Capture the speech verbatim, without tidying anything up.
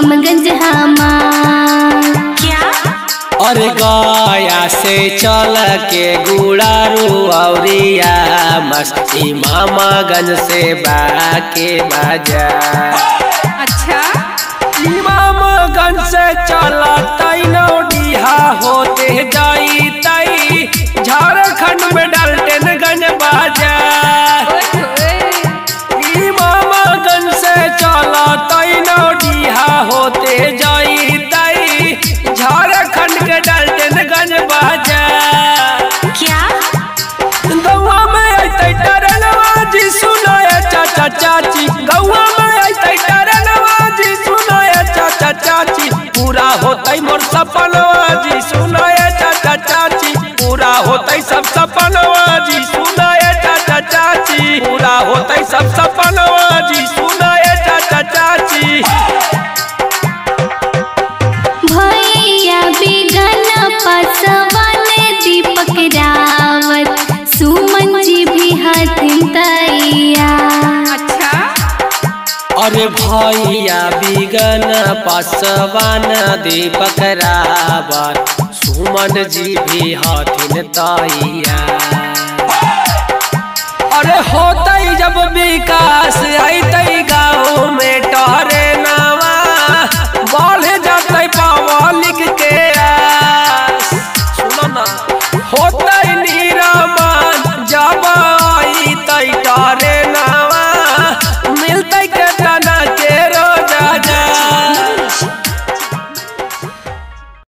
रामगंज हमार क्या? और गया से चल के गुड़ारू औरिया मस्ती मामागंज से बाके बाजा। अच्छा मामागंज से चला तई नौडिहा होते जाई तई झारखंड में डालते गंज बाजा। चाची गौआ में आइते टरनवाजी सुनाय चाचा चाची पूरा होतै मोर सपनवाजी सुनाय चाचा चाची पूरा होतै सब सपनवाजी सुनाय चाचा चाची पूरा होतै सब सपनवाजी सुनाय चाचा चाची। भैया बिगन पसवा ने दीपक रावत सुमन जी भी हथिन तैया। अरे भैया बिगन पसवान दीपक रावत सुमन जी भी हथिन तैया। अरे होते जब विकास आते गाँव में टहरे नावा बढ़ जाते पब्लिक के आस। सुनो ना होते